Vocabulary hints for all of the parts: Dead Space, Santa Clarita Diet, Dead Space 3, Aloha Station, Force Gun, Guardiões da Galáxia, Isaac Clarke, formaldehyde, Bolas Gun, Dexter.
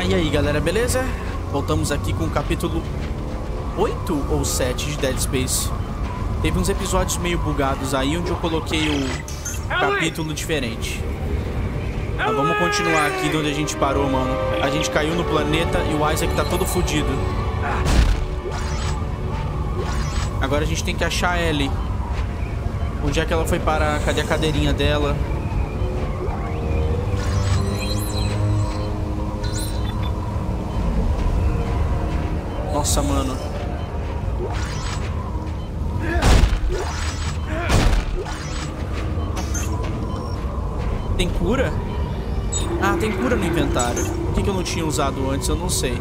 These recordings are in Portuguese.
Ah, e aí, galera, beleza? Voltamos aqui com o capítulo 8 ou 7 de Dead Space. Teve uns episódios meio bugados aí, onde eu coloquei o capítulo diferente. Mas vamos continuar aqui de onde a gente parou, mano. A gente caiu no planeta e o Isaac tá todo fudido. Agora a gente tem que achar a Ellie. Onde é que ela foi parar? Cadê a cadeirinha dela? Nossa, mano. Tem cura? Ah, tem cura no inventário. Por que eu não tinha usado antes? Eu não sei.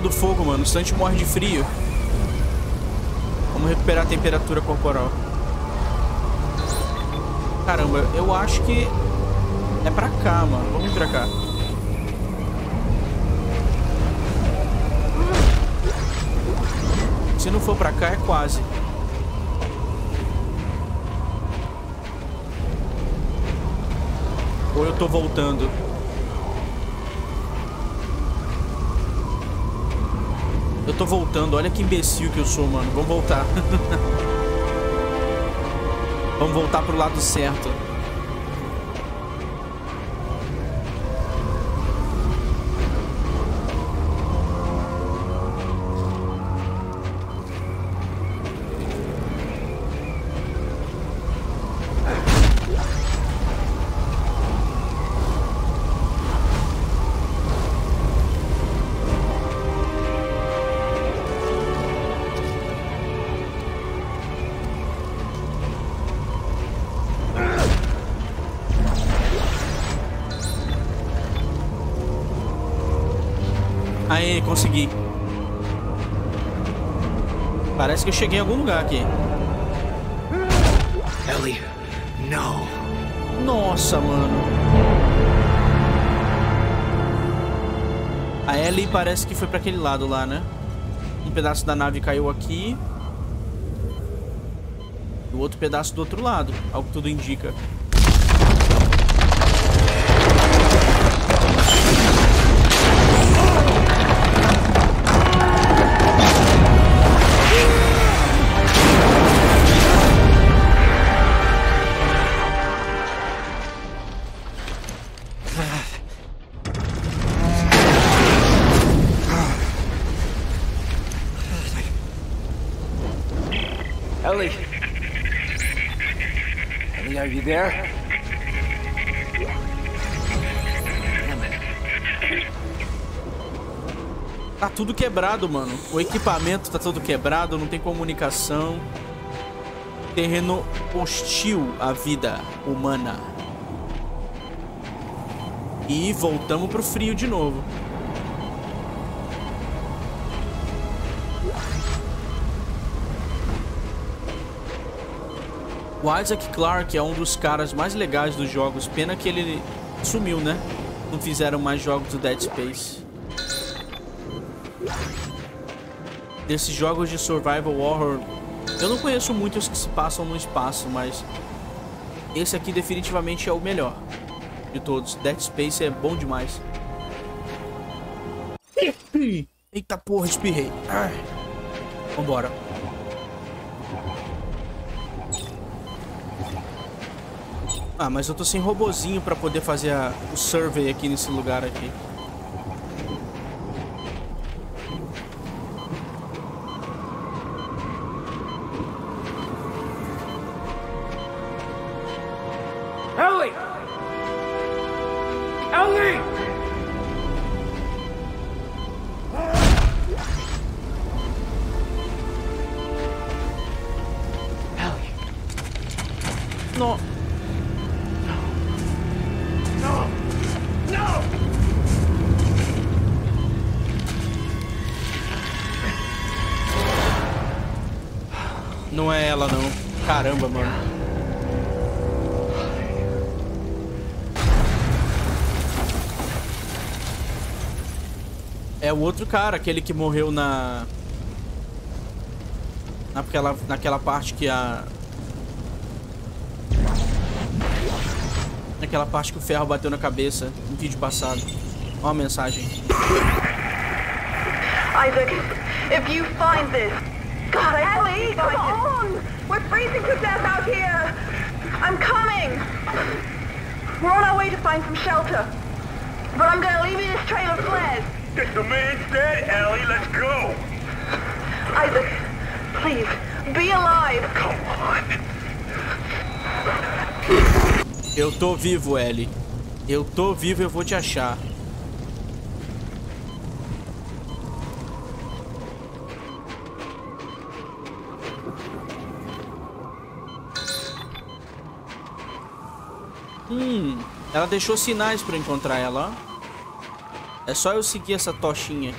Do fogo, mano. O Santi morre de frio. Vamos recuperar a temperatura corporal. Caramba, eu acho que é pra cá, mano. Vamos pra cá. Se não for pra cá, é quase. Ou eu tô voltando. Eu tô voltando, olha que imbecil que eu sou, mano. Vamos voltar. Vamos voltar pro lado certo. Aê, consegui. Parece que eu cheguei em algum lugar aqui. Ellie, não. Nossa, mano. A Ellie parece que foi pra aquele lado lá, né? Um pedaço da nave caiu aqui. O outro pedaço do outro lado, ao que tudo indica. There? Tá tudo quebrado, mano. O equipamento tá todo quebrado, não tem comunicação. Terreno hostil à vida humana. E voltamos pro frio de novo. O Isaac Clarke é um dos caras mais legais dos jogos. Pena que ele sumiu, né? Não fizeram mais jogos do Dead Space. Desses jogos de survival horror, eu não conheço muitos que se passam no espaço, mas esse aqui definitivamente é o melhor de todos. Dead Space é bom demais. Eita porra, espirrei. Vambora. Ah, mas eu tô sem robozinho pra poder fazer o survey aqui nesse lugar aqui. Ellie! Ellie! Ellie! Não... ela, não. Caramba, mano. É o outro cara, aquele que morreu na... Naquela parte que a... Naquela parte que o ferro bateu na cabeça no vídeo passado. Ó a mensagem. Isaac, if you find this... God, Ellie, come on! We're freezing to death out here! I'm coming! We're on our way to find some shelter. But I'm gonna leave you this trail of flares. If the man's dead, Ellie, let's go! Isaac, please, be alive! Come on! Eu tô vivo, Ellie. Eu tô vivo, eu vou te achar. Ela deixou sinais pra eu encontrar ela, ó. É só eu seguir essa tochinha.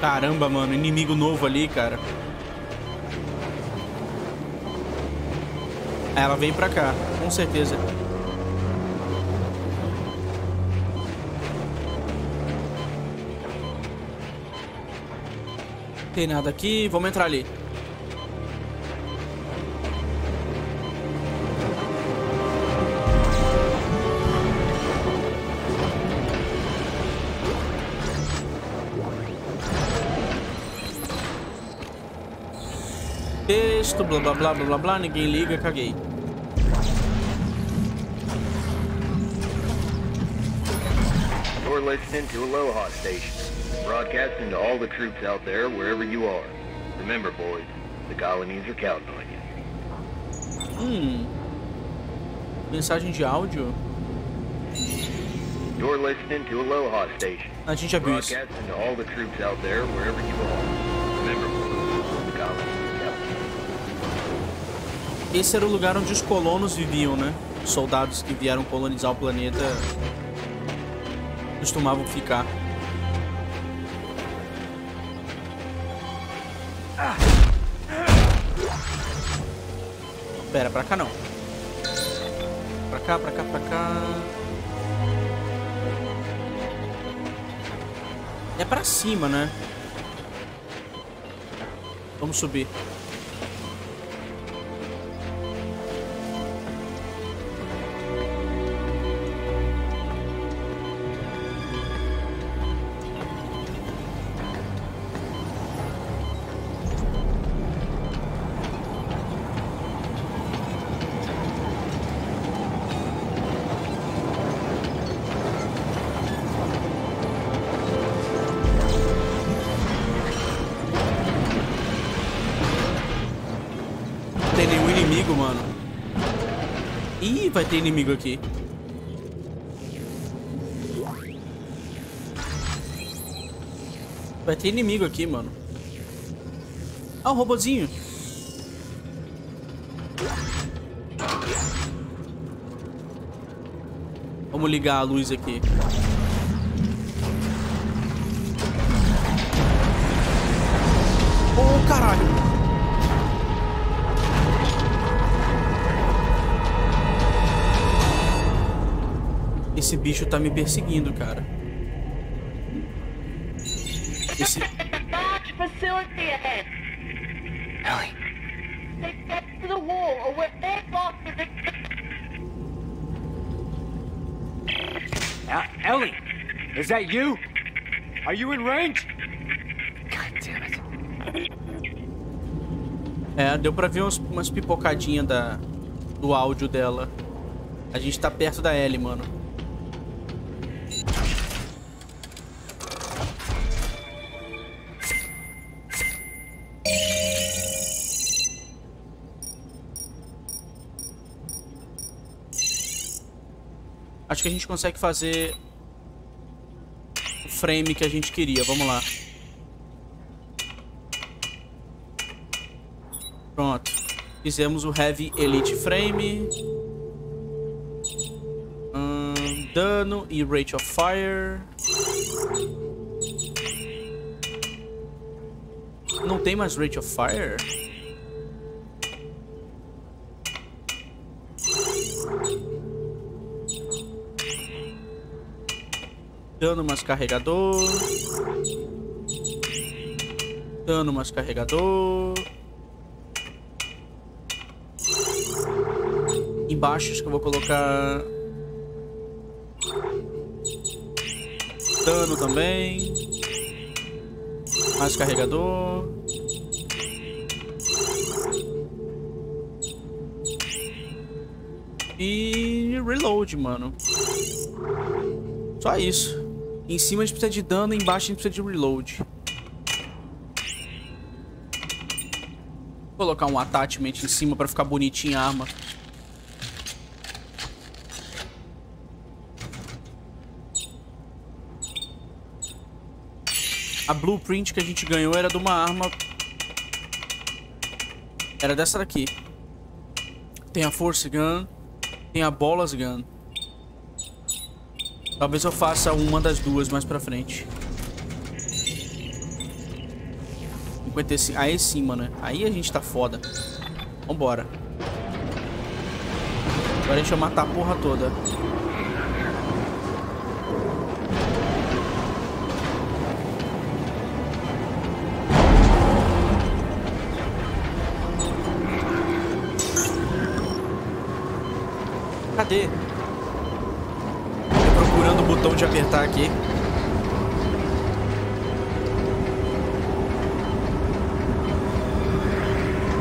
Caramba, mano, inimigo novo ali, cara. Ela vem pra cá, com certeza. Tem nada aqui, vamos entrar ali. Texto, blá blá blá blá blá blá, ninguém liga, caguei. You're listening to Aloha Station, broadcasting to all the troops out there wherever you are. Remember, boys, the colonies are counting on you. Mensagem de áudio. You're listening to Aloha Station. A gente já viu isso. Broadcasting to all the troops out there wherever you are. Remember, boys, the colonies. Esse era o lugar onde os colonos viviam, né? Os soldados que vieram colonizar o planeta costumavam ficar. Pera, pra cá não. Pra cá, pra cá, pra cá. É pra cima, né? Vamos subir. Vai ter inimigo aqui. Vai ter inimigo aqui, mano. Ah, um robozinho. Vamos ligar a luz aqui. Oh, caralho. Esse bicho tá me perseguindo, cara. Esse... Ellie, is that you? Are you in range? God damn it. É, deu pra ver umas pipocadinhas do áudio dela. A gente tá perto da Ellie, mano. Acho que a gente consegue fazer o frame que a gente queria. Vamos lá. Pronto. Fizemos o Heavy Elite Frame. Dano e Rate of Fire. Não tem mais Rate of Fire? Dano mais carregador. Dano mais carregador. Embaixo acho que eu vou colocar dano também. Mais carregador. E reload, mano. Só isso. Em cima a gente precisa de dano, embaixo a gente precisa de reload. Vou colocar um attachment em cima pra ficar bonitinha a arma. A blueprint que a gente ganhou era de uma arma... Era dessa daqui. Tem a Force Gun. Tem a Bolas Gun. Talvez eu faça uma das duas mais pra frente. 55. Aí sim, mano. Aí a gente tá foda. Vambora. Agora a gente vai matar a porra toda. Cadê? Tô procurando o botão de apertar aqui.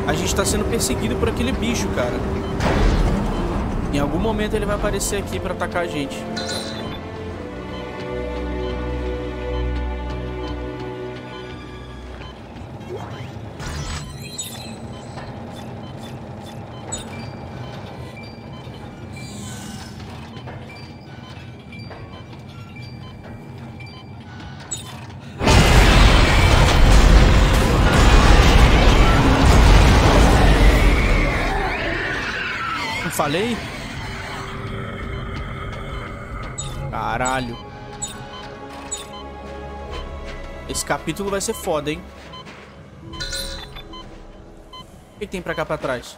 A gente tá sendo perseguido por aquele bicho, cara. Em algum momento ele vai aparecer aqui pra atacar a gente. Falei? Caralho. Esse capítulo vai ser foda, hein? O que tem pra cá pra trás?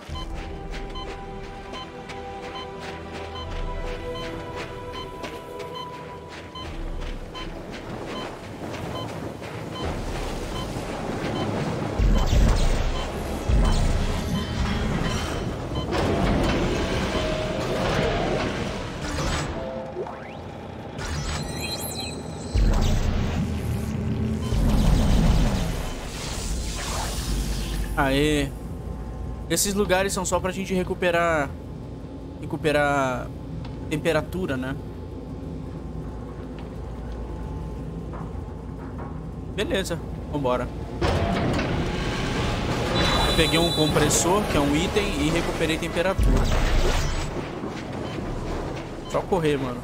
Aê. Esses lugares são só pra gente recuperar temperatura, né? Beleza, vambora. Eu peguei um compressor, que é um item, e recuperei temperatura. Só correr, mano.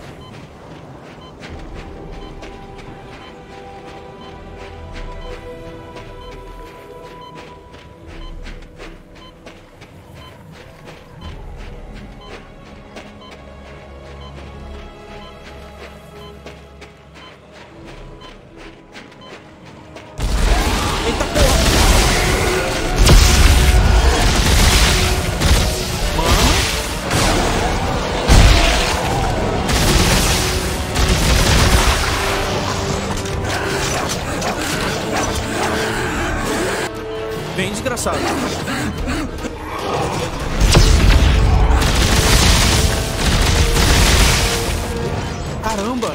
Caramba!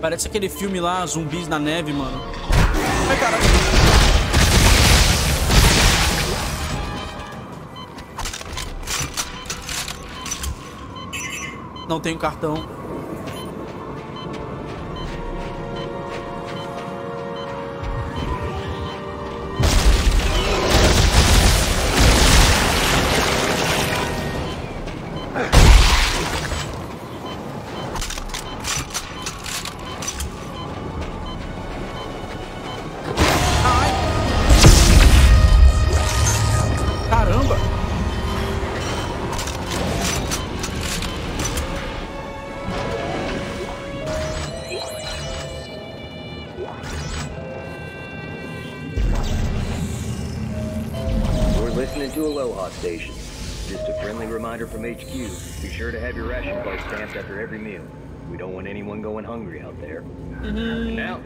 Parece aquele filme lá, Zumbis na Neve, mano. Ai, caralho! Não tenho cartão. listening to Aloha Station. Just a friendly reminder from HQ, be sure to have your ration card stamped after every meal. We don't want anyone going hungry out there. And now,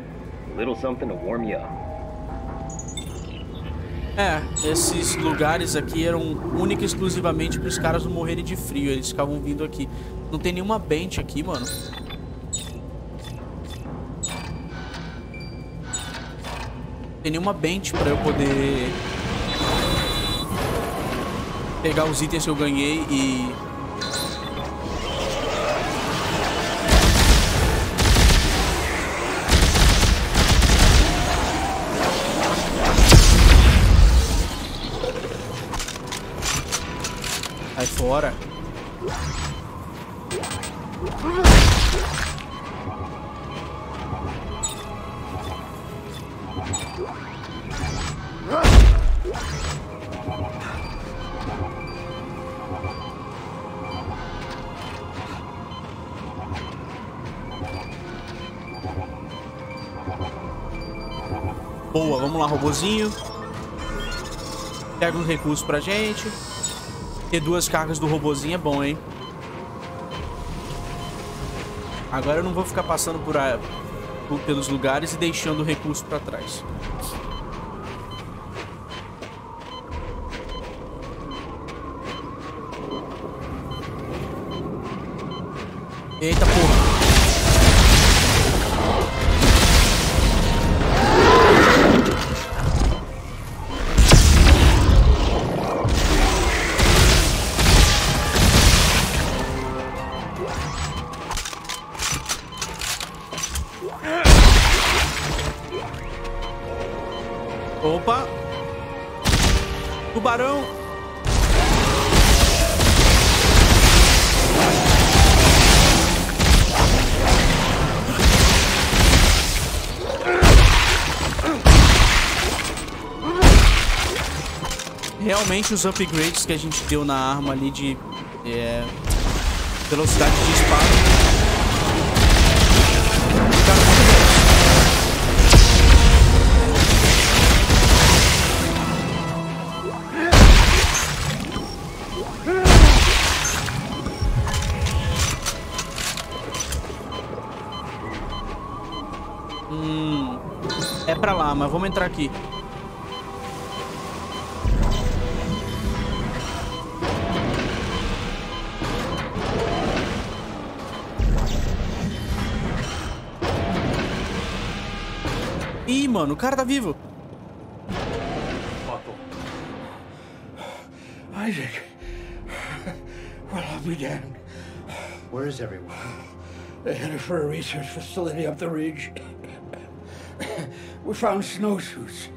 a little something to warm you up. É, esses lugares aqui eram única e exclusivamente para os caras não morrerem de frio. Eles ficavam vindo aqui. Não tem nenhuma bench aqui, mano. Não tem nenhuma bench para eu poder pegar os itens que eu ganhei e... Sai fora. Boa, vamos lá, robozinho. Pega um recurso pra gente. Ter duas cargas do robozinho é bom, hein? Agora eu não vou ficar passando pelos lugares e deixando o recurso pra trás. Eita porra! Opa! Tubarão! Realmente os upgrades que a gente deu na arma ali de velocidade de disparo. É pra lá, mas vamos entrar aqui. Ih, mano, o cara tá vivo. Isaac, we're up again. Where is everyone? They headed for a research facility up the ridge. We found snowsuits,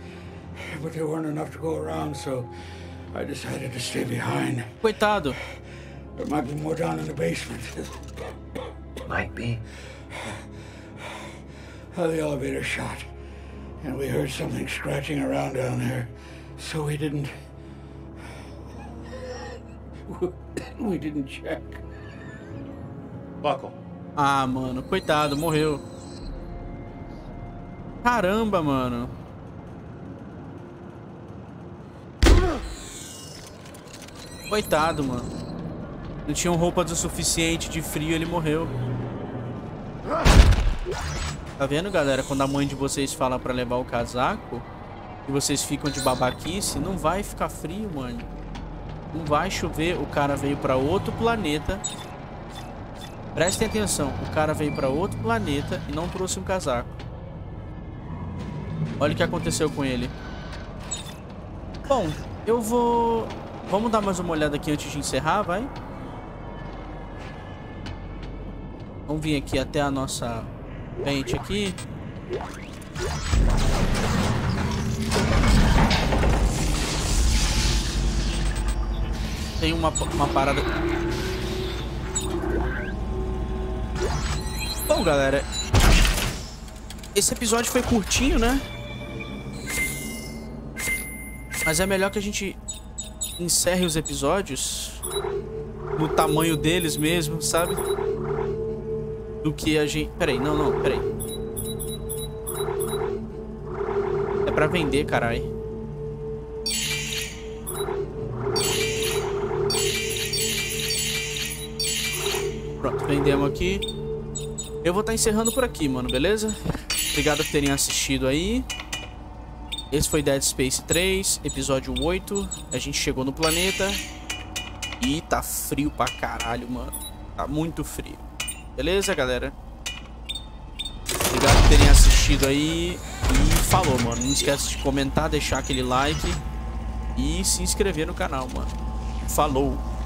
but they weren't enough to go around, so I decided to stay behind. Coitado. There might be more down in the basement. Might be. The elevator shot, and we heard something scratching around down there, so we didn't... We didn't check. Buckle. Ah, mano, coitado, morreu. Caramba, mano. Coitado, mano. Não tinham roupas o suficiente de frio, ele morreu. Tá vendo, galera? Quando a mãe de vocês fala pra levar o casaco e vocês ficam de babaquice, não vai ficar frio, mano. Não vai chover. O cara veio pra outro planeta. Prestem atenção. O cara veio pra outro planeta e não trouxe um casaco. Olha o que aconteceu com ele. Bom, eu vou... Vamos dar mais uma olhada aqui antes de encerrar, vai? Vamos vir aqui até a nossa bench aqui. Tem uma parada... Bom, galera... Esse episódio foi curtinho, né? Mas é melhor que a gente encerre os episódios no tamanho deles mesmo, sabe? Do que a gente... Peraí, não, peraí. É pra vender, carai. Vendemos aqui. Eu vou estar encerrando por aqui, mano, beleza? Obrigado por terem assistido aí. Esse foi Dead Space 3, episódio 8. A gente chegou no planeta. E tá frio pra caralho, mano. Tá muito frio. Beleza, galera? Obrigado por terem assistido aí. E falou, mano. Não esquece de comentar, deixar aquele like. E se inscrever no canal, mano. Falou!